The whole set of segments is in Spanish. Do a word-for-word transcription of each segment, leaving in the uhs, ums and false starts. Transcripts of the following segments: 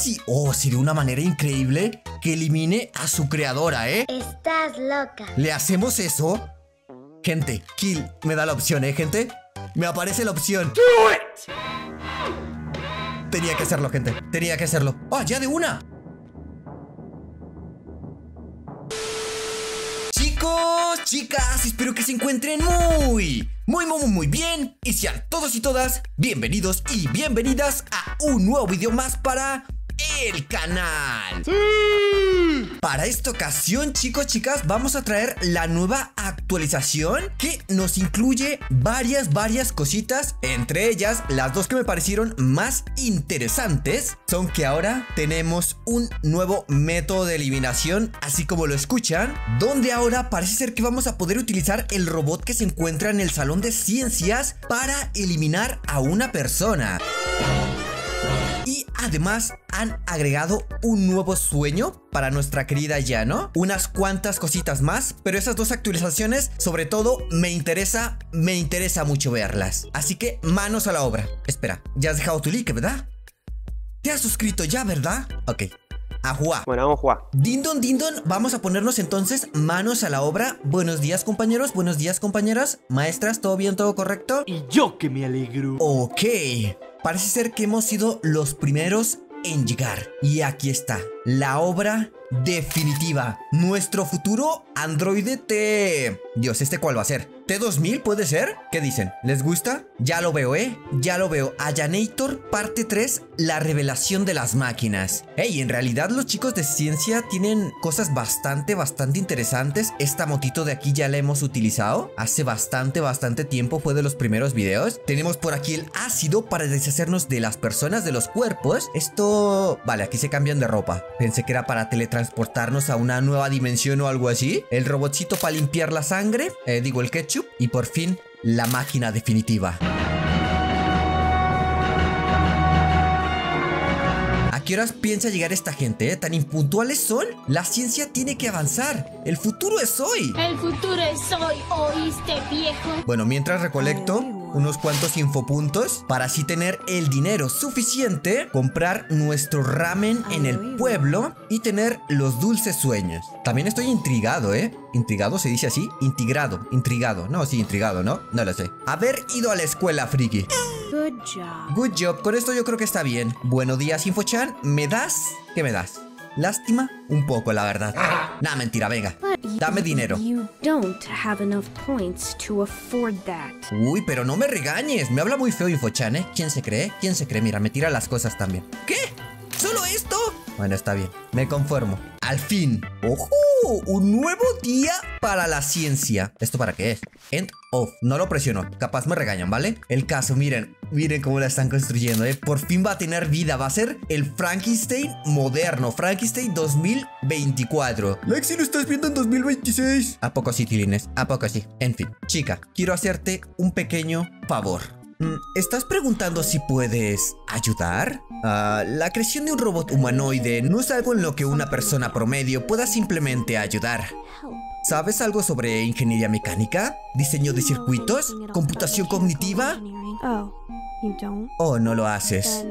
sí, oh, sí, de una manera increíble que elimine a su creadora, ¿eh? Estás loca. ¿Le hacemos eso? Gente, kill, me da la opción, ¿eh, gente? Me aparece la opción. ¡Do it! Tenía que hacerlo, gente, tenía que hacerlo. ¡Ah, ya de una! Chicos, chicas, espero que se encuentren muy, muy, muy, muy bien. Y sean todos y todas bienvenidos y bienvenidas a un nuevo video más para el canal. ¡Sí! Para esta ocasión, chicos, chicas, vamos a traer la nueva actualización que nos incluye varias, varias cositas. Entre ellas, las dos que me parecieron más interesantes son que ahora tenemos un nuevo método de eliminación, así como lo escuchan, donde ahora parece ser que vamos a poder utilizar el robot que se encuentra en el salón de ciencias para eliminar a una persona. Y además han agregado un nuevo sueño para nuestra querida Ayano, unas cuantas cositas más, pero esas dos actualizaciones sobre todo me interesa, me interesa mucho verlas. Así que manos a la obra. Espera, ya has dejado tu like, ¿verdad? ¿Te has suscrito ya, verdad? Ok. A jugar. Bueno, vamos a jugar. Dindon, dindon, vamos a ponernos entonces manos a la obra. Buenos días, compañeros, buenos días, compañeras, maestras, ¿todo bien, todo correcto? Y yo que me alegro. Ok. Parece ser que hemos sido los primeros en llegar. Y aquí está, la obra definitiva. Nuestro futuro androide T... Dios, ¿este cuál va a ser? ¿T dos mil puede ser? ¿Qué dicen? ¿Les gusta? Ya lo veo, ¿eh? Ya lo veo. Ayanator parte tres, la revelación de las máquinas. Ey, en realidad los chicos de ciencia tienen cosas bastante, bastante interesantes. Esta motito de aquí ya la hemos utilizado. Hace bastante, bastante tiempo, fue de los primeros videos. Tenemos por aquí el ácido para deshacernos de las personas, de los cuerpos. Esto... Vale, aquí se cambian de ropa. Pensé que era para teletransportarnos a una nueva dimensión o algo así. El robotcito para limpiar la sangre. Eh, digo, el ketchup. Y por fin, la máquina definitiva. ¿A qué horas piensa llegar esta gente, eh? ¿Tan impuntuales son? La ciencia tiene que avanzar. El futuro es hoy. El futuro es hoy, ¿oíste, viejo? Bueno, mientras recolecto unos cuantos infopuntos para así tener el dinero suficiente, comprar nuestro ramen en el pueblo y tener los dulces sueños. También estoy intrigado, ¿eh? ¿Intrigado se dice así? Intrigado, intrigado. No, sí, intrigado, ¿no? No lo sé. Haber ido a la escuela, friki. Good job. Good job. Con esto yo creo que está bien. Buenos días, Infochan. ¿Me das? ¿Qué me das? Lástima, un poco, la verdad. Nah, mentira, venga. Dame dinero. Uy, pero no me regañes. Me habla muy feo Infochan, ¿eh? ¿Quién se cree? ¿Quién se cree? Mira, me tira las cosas también. ¿Qué? ¿Solo esto? Bueno, está bien. Me conformo. Al fin. ¡Ojo! Un nuevo día para la ciencia. ¿Esto para qué es? End off. No lo presiono. Capaz me regañan, ¿vale? El caso, miren. Miren cómo la están construyendo, ¿eh? Por fin va a tener vida. Va a ser el Frankenstein moderno. Frankenstein dos mil veinticuatro. Lexi, lo estás viendo en dos mil veintiséis. ¿A poco sí, Tilines? ¿A poco sí? En fin. Chica, quiero hacerte un pequeño favor. ¿Estás preguntando si puedes ayudar? Uh, la creación de un robot humanoide no es algo en lo que una persona promedio pueda simplemente ayudar. ¿Sabes algo sobre ingeniería mecánica? ¿Diseño de circuitos? ¿Computación cognitiva? Oh, no lo haces.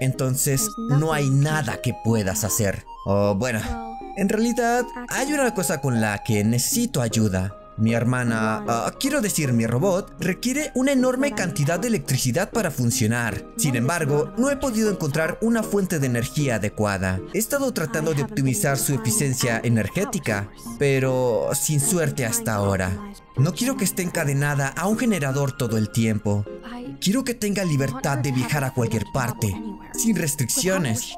Entonces, no hay nada que puedas hacer. Oh, bueno, en realidad, hay una cosa con la que necesito ayuda. Mi hermana, uh, quiero decir, mi robot requiere una enorme cantidad de electricidad para funcionar. Sin embargo, no he podido encontrar una fuente de energía adecuada. He estado tratando de optimizar su eficiencia energética, pero sin suerte hasta ahora. No quiero que esté encadenada a un generador todo el tiempo. Quiero que tenga libertad de viajar a cualquier parte, sin restricciones.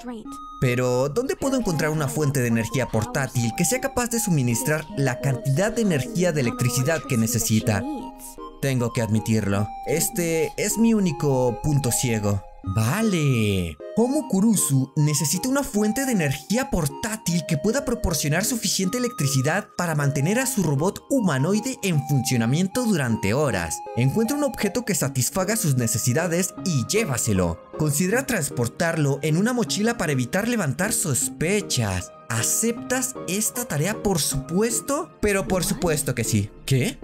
Pero, ¿dónde puedo encontrar una fuente de energía portátil que sea capaz de suministrar la cantidad de energía de electricidad que necesita? Tengo que admitirlo. Este es mi único punto ciego. Vale. Homu Kurusu necesita una fuente de energía portátil que pueda proporcionar suficiente electricidad para mantener a su robot humanoide en funcionamiento durante horas. Encuentra un objeto que satisfaga sus necesidades y llévaselo. Considera transportarlo en una mochila para evitar levantar sospechas. ¿Aceptas esta tarea, por supuesto? Pero por supuesto que sí. ¿Qué?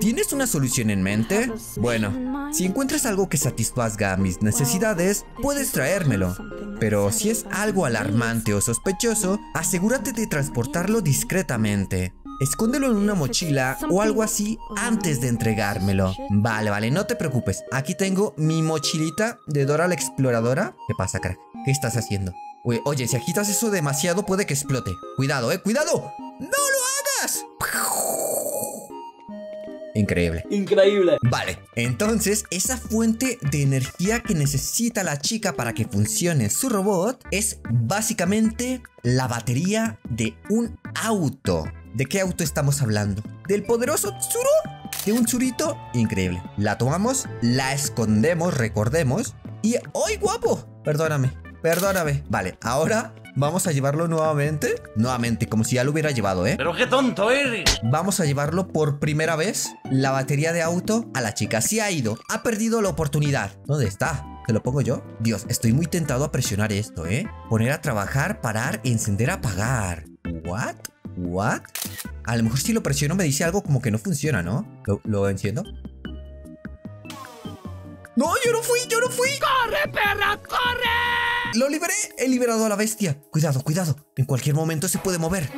¿Tienes una solución en mente? Bueno, si encuentras algo que satisfaga mis necesidades, puedes traérmelo. Pero si es algo alarmante o sospechoso, asegúrate de transportarlo discretamente. Escóndelo en una mochila o algo así antes de entregármelo. Vale, vale, no te preocupes. Aquí tengo mi mochilita de Dora la Exploradora. ¿Qué pasa, crack? ¿Qué estás haciendo? Oye, oye, si agitas eso demasiado puede que explote. Cuidado, eh, cuidado. ¡No lo hagas! Increíble. Increíble. Vale, entonces esa fuente de energía que necesita la chica para que funcione su robot es básicamente la batería de un auto. ¿De qué auto estamos hablando? ¿Del poderoso Tsuru? ¿De un Tsurito? Increíble. La tomamos, la escondemos, recordemos. Y... ¡ay, guapo! Perdóname, perdóname. Vale, ahora vamos a llevarlo nuevamente. Nuevamente, como si ya lo hubiera llevado, ¿eh? ¡Pero qué tonto eres! Vamos a llevarlo por primera vez, la batería de auto, a la chica. Sí ha ido, ha perdido la oportunidad. ¿Dónde está? ¿Te lo pongo yo? Dios, estoy muy tentado a presionar esto, ¿eh? Poner a trabajar, parar, encender, apagar. ¿What? ¿What? A lo mejor si lo presiono me dice algo como que no funciona, ¿no? ¿Lo, lo enciendo? ¡No, yo no fui! ¡Yo no fui! ¡Corre, perra! ¡Corre! ¡Lo liberé! ¡He liberado a la bestia! ¡Cuidado, cuidado! En cualquier momento se puede mover.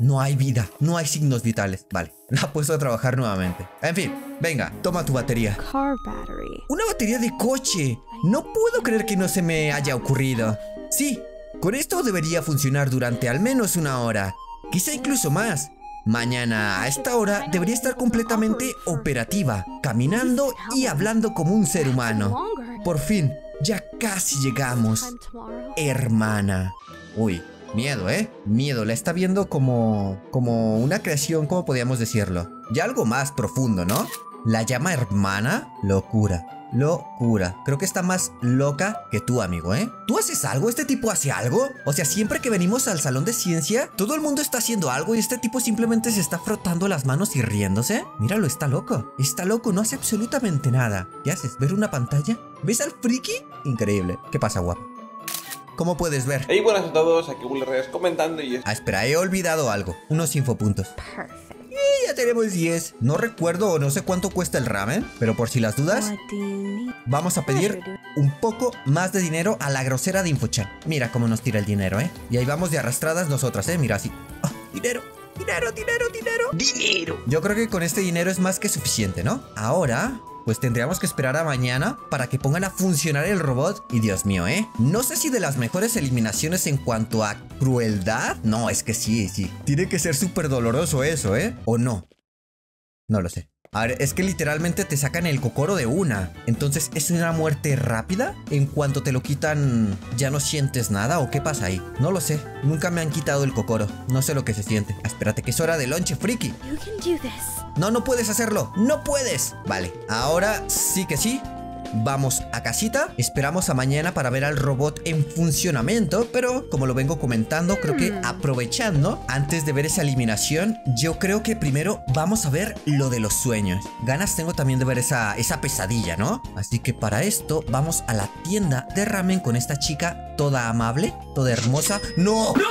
No hay vida, no hay signos vitales. Vale, la ha puesto a trabajar nuevamente. En fin, venga, toma tu batería. Una batería de coche. No puedo creer que no se me haya ocurrido. Sí, con esto debería funcionar durante al menos una hora, quizá incluso más. Mañana a esta hora debería estar completamente operativa, caminando y hablando como un ser humano. Por fin, ya casi llegamos, hermana. Uy, miedo, ¿eh? Miedo, la está viendo como, como una creación, como podríamos decirlo. Ya algo más profundo, ¿no? La llama hermana, locura. Locura. Creo que está más loca que tú, amigo, ¿eh? ¿Tú haces algo? ¿Este tipo hace algo? O sea, siempre que venimos al salón de ciencia, todo el mundo está haciendo algo y este tipo simplemente se está frotando las manos y riéndose. Míralo, está loco. Está loco, no hace absolutamente nada. ¿Qué haces? ¿Ver una pantalla? ¿Ves al friki? Increíble. ¿Qué pasa, guapo? Como puedes ver. Hey, buenas a todos. Aquí Will Reyes comentando y... Ah, espera, he olvidado algo. Unos infopuntos. Perfecto. Y ya tenemos diez. No recuerdo o no sé cuánto cuesta el ramen, pero por si las dudas, vamos a pedir un poco más de dinero a la grosera de Infochan. Mira cómo nos tira el dinero, ¿eh? Y ahí vamos de arrastradas nosotras, ¿eh? Mira así. Oh, dinero, dinero, dinero, dinero. Dinero. Yo creo que con este dinero es más que suficiente, ¿no? Ahora... pues tendríamos que esperar a mañana para que pongan a funcionar el robot. Y Dios mío, ¿eh? No sé si de las mejores eliminaciones en cuanto a crueldad. No, es que sí, sí. Tiene que ser súper doloroso eso, ¿eh? ¿O no? No lo sé. A ver, es que literalmente te sacan el cocoro de una. Entonces, ¿es una muerte rápida? En cuanto te lo quitan, ¿ya no sientes nada? ¿O qué pasa ahí? No lo sé. Nunca me han quitado el cocoro. No sé lo que se siente. Espérate, que es hora de lonche, friki. No, no puedes hacerlo. ¡No puedes! Vale, ahora sí que sí. Vamos a casita. Esperamos a mañana para ver al robot en funcionamiento. Pero como lo vengo comentando, creo que aprovechando, antes de ver esa eliminación, yo creo que primero vamos a ver lo de los sueños. Ganas tengo también de ver esa, esa pesadilla, ¿no? Así que para esto vamos a la tienda de ramen con esta chica toda amable, toda hermosa. ¡No! ¡No!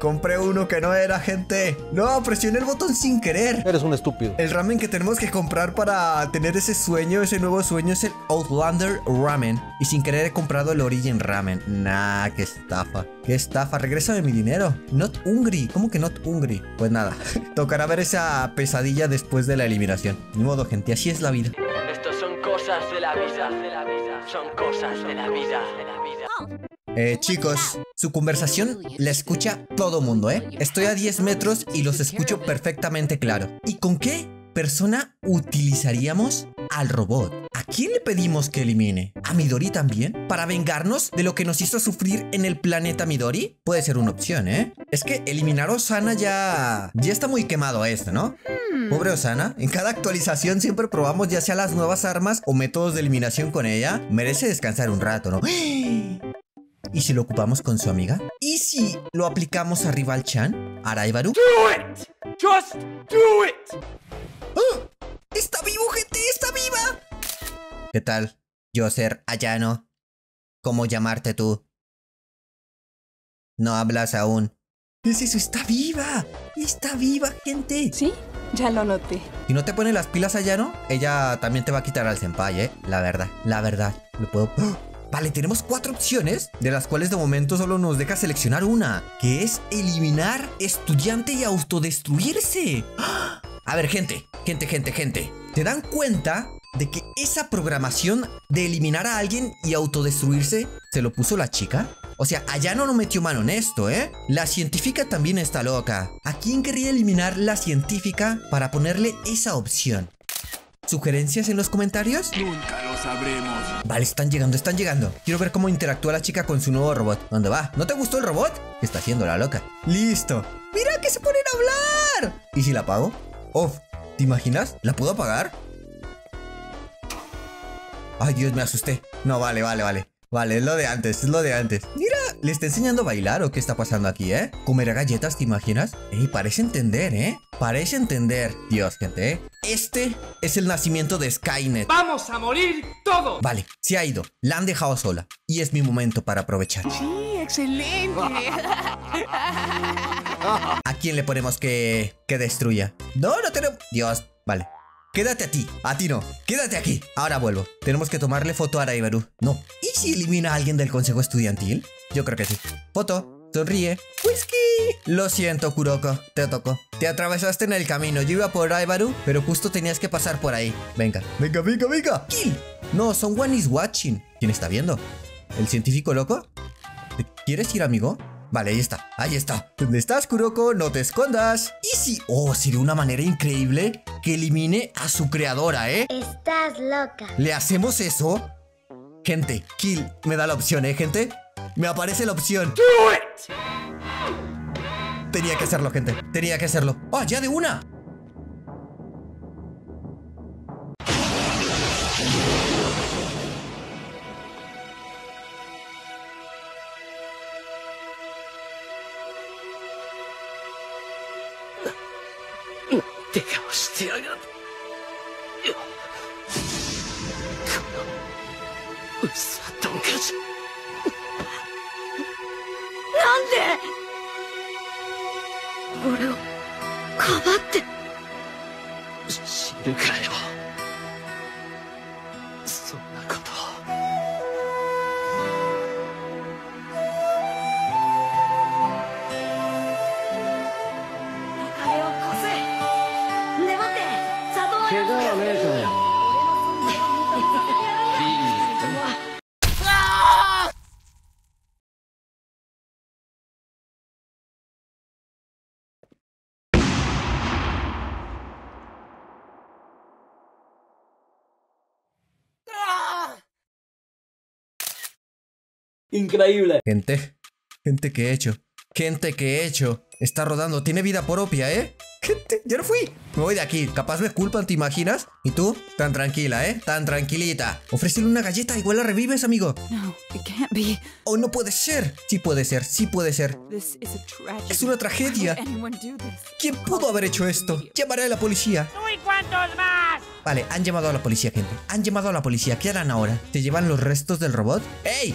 Compré uno que no era, gente. No, presioné el botón sin querer. Eres un estúpido. El ramen que tenemos que comprar para tener ese sueño, ese nuevo sueño, es el Outlander Ramen. Y sin querer he comprado el Origin Ramen. Nah, qué estafa. Qué estafa. Regrésame mi dinero. Not hungry. ¿Cómo que not hungry? Pues nada. Tocará ver esa pesadilla después de la eliminación. Ni modo, gente. Así es la vida. Estas son cosas de la vida. De la vida. Son cosas de la vida. De la vida. Oh. Eh, chicos, su conversación la escucha todo mundo, ¿eh? Estoy a diez metros y los escucho perfectamente claro. ¿Y con qué persona utilizaríamos al robot? ¿A quién le pedimos que elimine? ¿A Midori también? ¿Para vengarnos de lo que nos hizo sufrir en el planeta Midori? Puede ser una opción, ¿eh? Es que eliminar a Osana ya... ya está muy quemado a esto, ¿no? Pobre Osana, en cada actualización siempre probamos ya sea las nuevas armas o métodos de eliminación con ella. Merece descansar un rato, ¿no? ¿Y si lo ocupamos con su amiga? ¿Y si lo aplicamos a Rival-chan? ¿Araibaru? ¡Do it! ¡Just do it! ¡Oh! ¡Está vivo, gente! ¡Está viva! ¿Qué tal? Yo ser Ayano. ¿Cómo llamarte tú? No hablas aún. ¿Qué es eso? ¡Está viva! ¡Está viva, gente! Sí, ya lo noté. Si no te pone las pilas allá, ¿no? Ella también te va a quitar al senpai, ¿eh? La verdad, la verdad. Me puedo... ¡Oh! Vale, tenemos cuatro opciones, de las cuales de momento solo nos deja seleccionar una, que es eliminar, estudiante y autodestruirse. ¡Ah! A ver, gente, gente, gente, gente. ¿Se dan cuenta de que esa programación de eliminar a alguien y autodestruirse se lo puso la chica? O sea, Ayano no metió mano en esto, ¿eh? La científica también está loca. ¿A quién querría eliminar la científica para ponerle esa opción? ¿Sugerencias en los comentarios? Nunca lo sabremos. Vale, están llegando, están llegando. Quiero ver cómo interactúa la chica con su nuevo robot. ¿Dónde va? ¿No te gustó el robot? ¿Qué está haciendo la loca? ¡Listo! ¡Mira que se ponen a hablar! ¿Y si la apago? ¡Off! ¿Te imaginas? ¿La puedo apagar? ¡Ay, Dios! Me asusté. No, vale, vale, vale. Vale, es lo de antes, es lo de antes. Mira, ¿le está enseñando a bailar o qué está pasando aquí, eh? ¿Comerá galletas, te imaginas? Ey, parece entender, eh. Parece entender. Dios, gente, eh. Este es el nacimiento de Skynet. ¡Vamos a morir todos! Vale, se ha ido. La han dejado sola. Y es mi momento para aprovechar. Sí, excelente. ¿A quién le ponemos que, que destruya? No, no tenemos... Dios, vale. Quédate a ti, a ti no, quédate aquí. Ahora vuelvo, tenemos que tomarle foto a Araibaru. No, ¿y si elimina a alguien del consejo estudiantil? Yo creo que sí. Foto, sonríe, whisky. Lo siento, Kuroko, te tocó. Te atravesaste en el camino, yo iba por Araibaru, pero justo tenías que pasar por ahí. Venga, venga, venga, venga. Kill. No, someone is watching. ¿Quién está viendo? ¿El científico loco? ¿Te quieres ir, amigo? Vale, ahí está, ahí está. ¿Dónde estás, Kuroko? No te escondas. Y si... Oh, sería una manera increíble que elimine a su creadora, ¿eh? Estás loca. ¿Le hacemos eso? Gente, kill. Me da la opción, ¿eh, gente? Me aparece la opción. Do it. Tenía que hacerlo, gente. Tenía que hacerlo. ¡Ah, ya de una! Increíble. Gente, gente que he hecho, gente que he hecho. Está rodando, tiene vida propia, ¿eh? Gente, yo no fui. Me voy de aquí, capaz me culpan, ¿te imaginas? Y tú, tan tranquila, ¿eh? Tan tranquilita. Ofrécele una galleta, igual la revives, amigo. No, it can't be. Oh, no puede ser. Sí puede ser, sí puede ser. This is a es una tragedia. ¿Quién pudo haber hecho esto? Llamaré a la policía. ¿Tú y cuántos más? Vale, han llamado a la policía, gente. Han llamado a la policía, ¿qué harán ahora? ¿Te llevan los restos del robot? ¡Ey!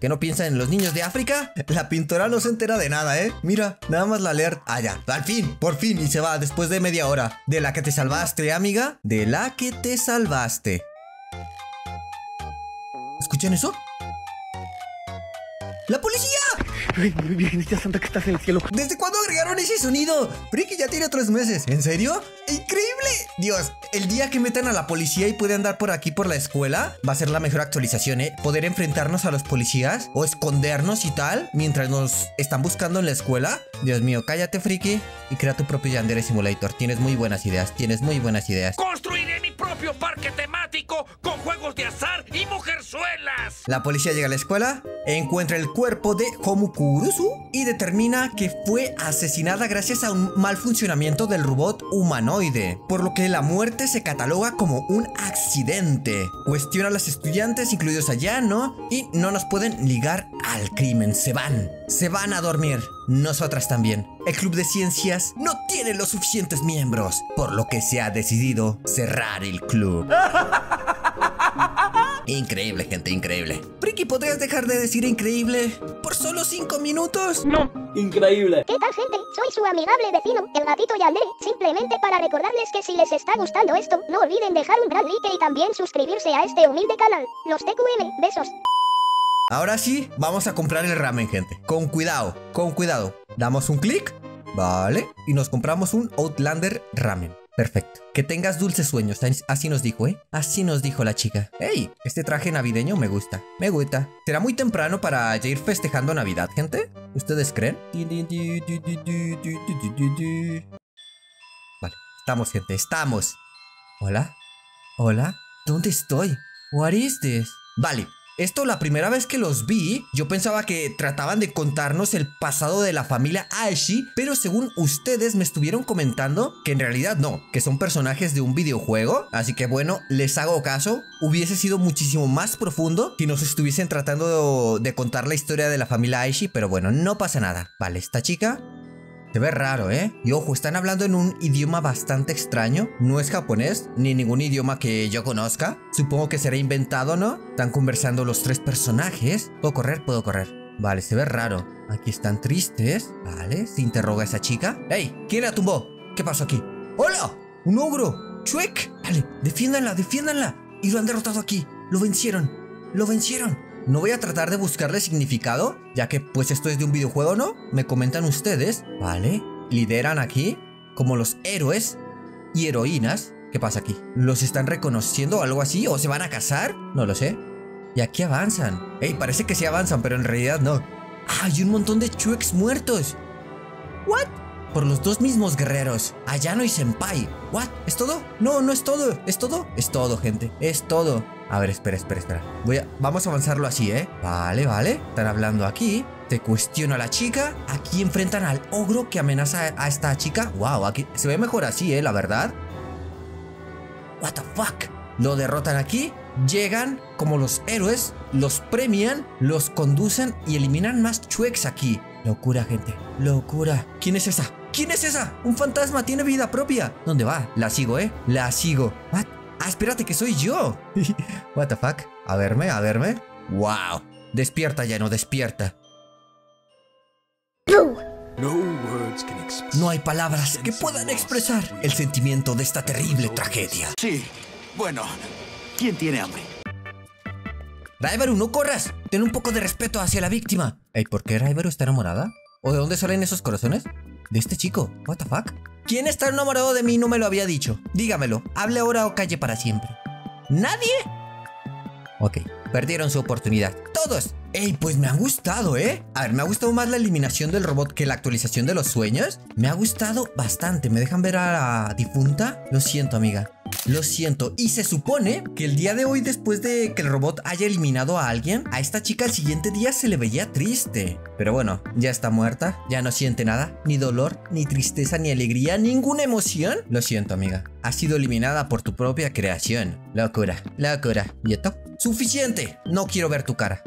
¿Que no piensan en los niños de África? La pintora no se entera de nada, ¿eh? Mira, nada más la alerta. Ah, ya. Al fin, por fin. Y se va después de media hora. De la que te salvaste, amiga. De la que te salvaste. ¿Escuchan eso? ¡La policía! ¡Ay, mi virgencita santa que estás en el cielo! ¿Desde cuándo agregaron ese sonido? Friki ya tiene tres meses. ¿En serio? ¡Increíble! Dios, el día que metan a la policía y puede andar por aquí por la escuela, va a ser la mejor actualización, ¿eh? Poder enfrentarnos a los policías o escondernos y tal mientras nos están buscando en la escuela. Dios mío, cállate, friki, y crea tu propio Yandere Simulator. Tienes muy buenas ideas, tienes muy buenas ideas. ¡Construiré mi propio parque temático con juegos de azar y mujerzuelas! La policía llega a la escuela, encuentra el cuerpo de Homu Kurusu y determina que fue asesinada gracias a un mal funcionamiento del robot humanoide, por lo que la muerte se cataloga como un accidente. Cuestiona a los estudiantes, incluidos Ayano, y no nos pueden ligar al crimen. Se van, se van a dormir. Nosotras también. El club de ciencias no tiene los suficientes miembros, por lo que se ha decidido cerrar el club. Increíble, gente, increíble. Friki, ¿podrías dejar de decir increíble por solo cinco minutos? No, increíble. ¿Qué tal, gente? Soy su amigable vecino, el gatito Yandere. Simplemente para recordarles que si les está gustando esto, no olviden dejar un gran like y también suscribirse a este humilde canal. Los T Q M, besos. Ahora sí, vamos a comprar el ramen, gente. Con cuidado, con cuidado. Damos un clic, vale, y nos compramos un Outlander Ramen. Perfecto. Que tengas dulces sueños. Así nos dijo, ¿eh? Así nos dijo la chica. ¡Ey! Este traje navideño me gusta. Me gusta. ¿Será muy temprano para ya ir festejando Navidad, gente? ¿Ustedes creen? Vale. Estamos, gente. Estamos. ¿Hola? ¿Hola? ¿Dónde estoy? What is this? Vale. Esto, la primera vez que los vi, yo pensaba que trataban de contarnos el pasado de la familia Aishi, pero según ustedes me estuvieron comentando que en realidad no, que son personajes de un videojuego, así que bueno, les hago caso. Hubiese sido muchísimo más profundo si nos estuviesen tratando de, de contar la historia de la familia Aishi, pero bueno, no pasa nada. Vale, esta chica se ve raro, ¿eh? Y ojo, están hablando en un idioma bastante extraño. No es japonés, ni ningún idioma que yo conozca. Supongo que será inventado, ¿no? Están conversando los tres personajes. ¿Puedo correr? Puedo correr. Vale, se ve raro. Aquí están tristes. Vale, se interroga esa chica. ¡Ey! ¿Quién la tumbó? ¿Qué pasó aquí? ¡Hola! ¡Un ogro! ¡Chuek! Vale, defiéndanla, defiéndanla. Y lo han derrotado aquí. Lo vencieron. Lo vencieron. No voy a tratar de buscarle significado, ya que pues esto es de un videojuego, ¿no? Me comentan ustedes. Vale, lideran aquí como los héroes y heroínas. ¿Qué pasa aquí? ¿Los están reconociendo o algo así? ¿O se van a casar? No lo sé. Y aquí avanzan. Ey, parece que sí avanzan, pero en realidad no. ¡Ah, hay un montón de chueks muertos! ¿What? Por los dos mismos guerreros, Ayano y Senpai. ¿What? ¿Es todo? No, no es todo. ¿Es todo? Es todo, gente. Es todo. A ver, espera, espera, espera. Voy a... Vamos a avanzarlo así, ¿eh? Vale, vale. Están hablando aquí. Te cuestiona la chica. Aquí enfrentan al ogro que amenaza a esta chica. Wow, aquí se ve mejor así, ¿eh? La verdad. What the fuck. Lo derrotan aquí. Llegan como los héroes. Los premian. Los conducen y eliminan más chueks aquí. Locura, gente. Locura. ¿Quién es esa? ¿Quién es esa? Un fantasma. Tiene vida propia. ¿Dónde va? La sigo, ¿eh? La sigo. What? Ah, espérate, que soy yo. What the fuck. A verme, a verme. Wow. Despierta, Yano, despierta. No hay palabras que puedan expresar el sentimiento de esta terrible tragedia. Sí, bueno, ¿quién tiene hambre? Raibaru, no corras. Ten un poco de respeto hacia la víctima. Ey, ¿por qué Raibaru está enamorada? ¿O de dónde salen esos corazones? De este chico. What the fuck. ¿Quién está enamorado de mí? No me lo había dicho. Dígamelo. Hable ahora o calle para siempre. ¿Nadie? Ok. Perdieron su oportunidad. ¡Todos! Ey, pues me ha gustado, ¿eh? A ver, me ha gustado más la eliminación del robot que la actualización de los sueños. Me ha gustado bastante. ¿Me dejan ver a la difunta? Lo siento, amiga. Lo siento. Y se supone que el día de hoy, después de que el robot haya eliminado a alguien, a esta chica el siguiente día se le veía triste. Pero bueno, ya está muerta. Ya no siente nada. Ni dolor, ni tristeza, ni alegría, ninguna emoción. Lo siento, amiga. Has sido eliminada por tu propia creación. Locura, locura. ¿Y esto? ¡Suficiente! No quiero ver tu cara.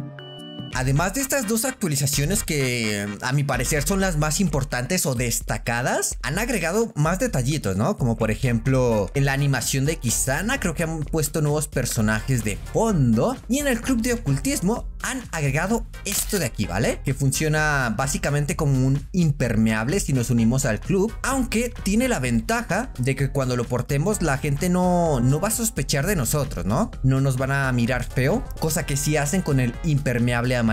Además de estas dos actualizaciones que a mi parecer son las más importantes o destacadas, han agregado más detallitos, ¿no? Como por ejemplo en la animación de Kizana creo que han puesto nuevos personajes de fondo, y en el club de ocultismo han agregado esto de aquí, ¿vale? Que funciona básicamente como un impermeable si nos unimos al club, aunque tiene la ventaja de que cuando lo portemos la gente no, no va a sospechar de nosotros, ¿no? No nos van a mirar feo, cosa que sí hacen con el impermeable amarillo.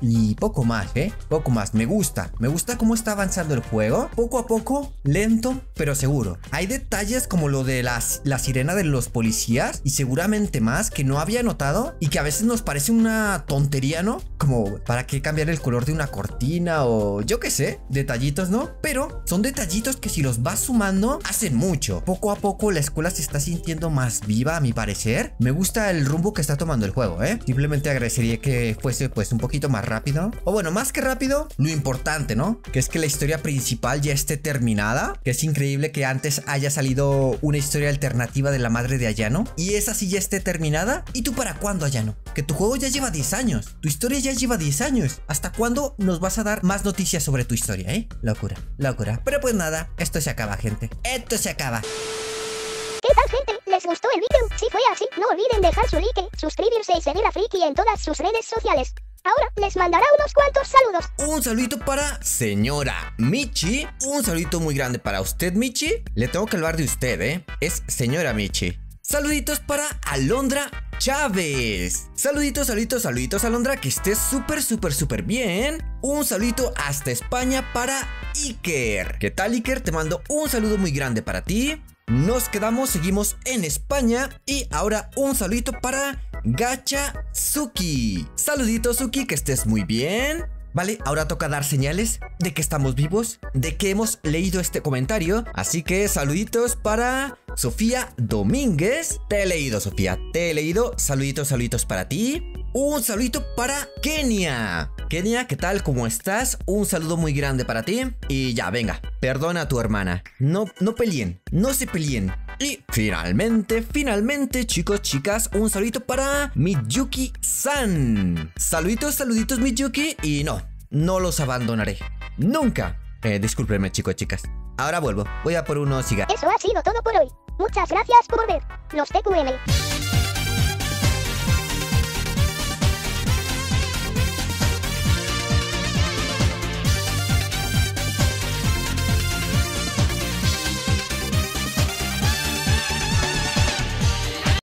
Y poco más, ¿eh? Poco más. Me gusta. Me gusta cómo está avanzando el juego. Poco a poco, lento, pero seguro. Hay detalles como lo de las, la sirena de los policías y seguramente más que no había notado y que a veces nos parece una tontería, ¿no? Como, ¿para qué cambiar el color de una cortina o yo qué sé? Detallitos, ¿no? Pero son detallitos que si los vas sumando, hacen mucho. Poco a poco la escuela se está sintiendo más viva, a mi parecer. Me gusta el rumbo que está tomando el juego, ¿eh? Simplemente agradecería que fuese pues un poquito más rápido, o bueno, más que rápido, lo importante, ¿no? Que es que la historia principal ya esté terminada, que es increíble que antes haya salido una historia alternativa de la madre de Ayano, y esa sí ya esté terminada. ¿Y tú para cuándo, Ayano? Que tu juego ya lleva diez años, tu historia ya lleva diez años, ¿hasta cuándo nos vas a dar más noticias sobre tu historia, eh? Locura, locura, pero pues nada, esto se acaba, gente, esto se acaba. ¿Qué tal? gente, ¿les gustó el vídeo? Si fue así, no olviden dejar su like, suscribirse y seguir a Friki en todas sus redes sociales. Ahora les mandará unos cuantos saludos. Un saludito para señora Michi. Un saludito muy grande para usted, Michi. Le tengo que hablar de usted, ¿eh? Es señora Michi. Saluditos para Alondra Chávez. Saluditos, saluditos, saluditos, Alondra. Que estés súper, súper, súper bien. Un saludito hasta España para Iker. ¿Qué tal, Iker? Te mando un saludo muy grande para ti. Nos quedamos, seguimos en España. Y ahora un saludito para Gacha Suki. Saluditos, Suki, que estés muy bien. Vale, ahora toca dar señales de que estamos vivos, de que hemos leído este comentario. Así que saluditos para Sofía Domínguez. Te he leído, Sofía, te he leído. Saluditos, saluditos para ti. Un saludito para Kenia. Kenia, ¿qué tal? ¿Cómo estás? Un saludo muy grande para ti. Y ya, venga, perdona a tu hermana. No, no peleen, no se peleen. Y finalmente, finalmente, chicos, chicas, un saludito para Miyuki-san. Saluditos, saluditos, Miyuki. Y no, no los abandonaré. Nunca. Eh, discúlpenme, chicos, chicas. Ahora vuelvo. Voy a por unos cigarros. Eso ha sido todo por hoy. Muchas gracias por ver. Los T Q M.